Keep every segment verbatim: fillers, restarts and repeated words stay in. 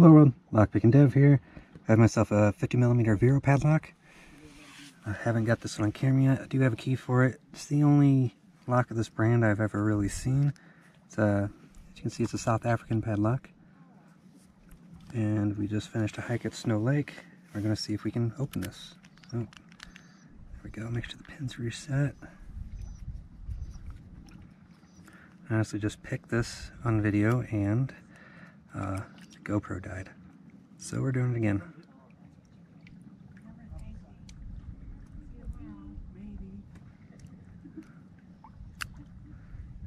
Hello world, LockpickingDev here. I have myself a fifty millimeter Vero padlock. I haven't got this one on camera yet. I do have a key for it. It's the only lock of this brand I've ever really seen. It's a, as you can see, it's a South African padlock. And we just finished a hike at Snow Lake. We're going to see if we can open this. Oh, there we go. Make sure the pin's reset. I honestly just picked this on video and uh, GoPro died. So we're doing it again.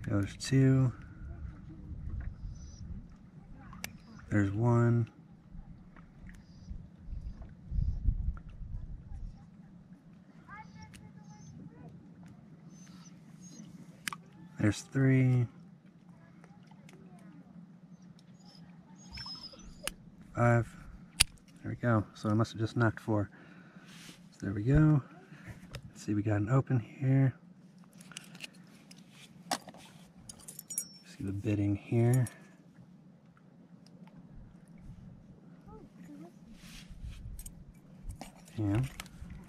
There's two. There's one. There's three. Five. There we go. So I must have just knocked four. So there we go. Let's see, we got an open here. See the bidding here. And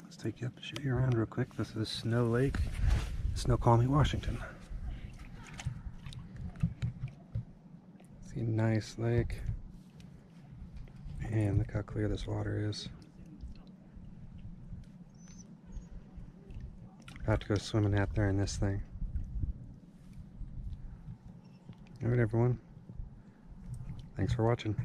let's take you up and show you around real quick. This is Snow Lake, Snoqualmie, Washington. See a nice lake. And look how clear this water is. I have to go swimming out there in this thing. Alright everyone, thanks for watching.